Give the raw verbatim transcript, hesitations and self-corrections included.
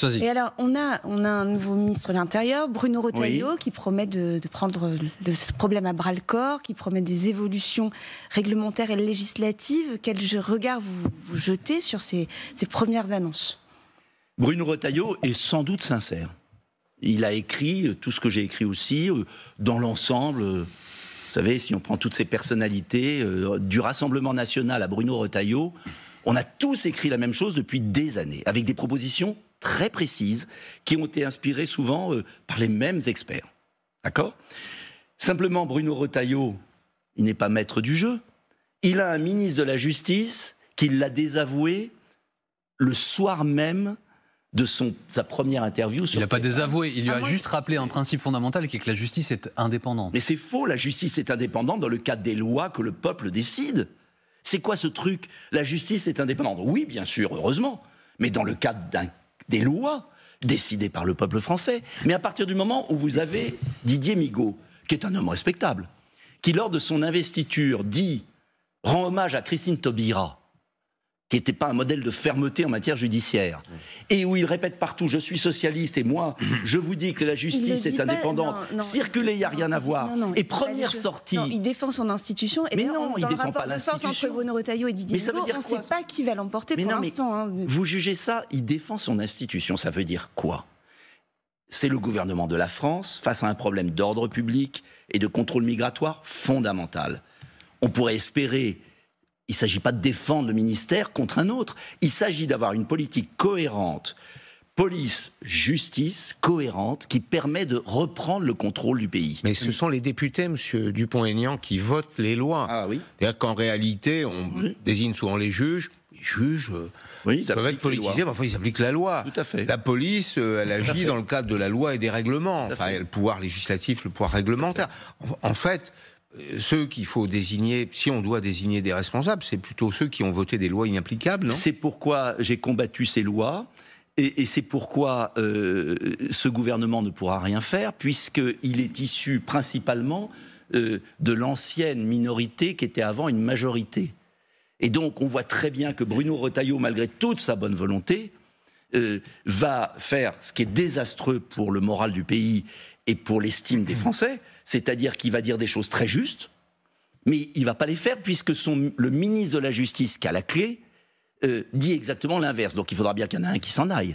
Sois-y. Et alors, on a, on a un nouveau ministre de l'Intérieur, Bruno Retailleau, oui. qui promet de, de prendre le, ce problème à bras-le-corps, qui promet des évolutions réglementaires et législatives. Quel regard vous, vous jetez sur ces, ces premières annonces? Bruno Retailleau est sans doute sincère. Il a écrit tout ce que j'ai écrit aussi, dans l'ensemble. Vous savez, si on prend toutes ces personnalités, du Rassemblement National à Bruno Retailleau, on a tous écrit la même chose depuis des années, avec des propositions très précises, qui ont été inspirées souvent par les mêmes experts. D'accord ? Simplement, Bruno Retailleau, il n'est pas maître du jeu. Il a un ministre de la Justice qui l'a désavoué le soir même de son, sa première interview. Sur il n'a pas désavoué, il lui ah a moi, juste rappelé un principe fondamental qui est que la justice est indépendante. Mais c'est faux, la justice est indépendante dans le cadre des lois que le peuple décide. C'est quoi ce truc? La justice est indépendante. Oui, bien sûr, heureusement, mais dans le cadre des lois décidées par le peuple français. Mais à partir du moment où vous avez Didier Migaud, qui est un homme respectable, qui lors de son investiture dit, rend hommage à Christine Taubira, qui n'était pas un modèle de fermeté en matière judiciaire, et où il répète partout, je suis socialiste, et moi, je vous dis que la justice est indépendante, pas, non, non, circuler, il n'y a rien non, à voir, non, non, et première sortie... Non, il défend son institution, et mais non, on, il dans défend le rapport pas de force entre Bruno Retailleau et Didier Migaud, on ne sait pas qui va l'emporter pour l'instant. Hein. Vous jugez ça, il défend son institution, ça veut dire quoi? C'est le gouvernement de la France, face à un problème d'ordre public et de contrôle migratoire fondamental. On pourrait espérer... Il ne s'agit pas de défendre le ministère contre un autre. Il s'agit d'avoir une politique cohérente, police-justice cohérente, qui permet de reprendre le contrôle du pays. Mais ce sont les députés, M. Dupont Aignan, qui votent les lois. Ah oui. C'est-à-dire qu'en réalité, on oui. désigne souvent les juges. Les juges oui, peuvent être politisés, mais enfin, ils appliquent la loi. Tout à fait. La police, elle agit dans le cadre de la loi et des règlements. Enfin, il y a le pouvoir législatif, le pouvoir réglementaire. En fait... Ceux qu'il faut désigner, si on doit désigner des responsables, c'est plutôt ceux qui ont voté des lois inapplicables, non ? C'est pourquoi j'ai combattu ces lois, et, et c'est pourquoi euh, ce gouvernement ne pourra rien faire, puisqu'il est issu principalement euh, de l'ancienne minorité qui était avant une majorité. Et donc on voit très bien que Bruno Retailleau, malgré toute sa bonne volonté, euh, va faire ce qui est désastreux pour le moral du pays et pour l'estime des Français, c'est-à-dire qu'il va dire des choses très justes, mais il ne va pas les faire puisque son, le ministre de la Justice, qui a la clé, euh, dit exactement l'inverse. Donc il faudra bien qu'il y en ait un qui s'en aille.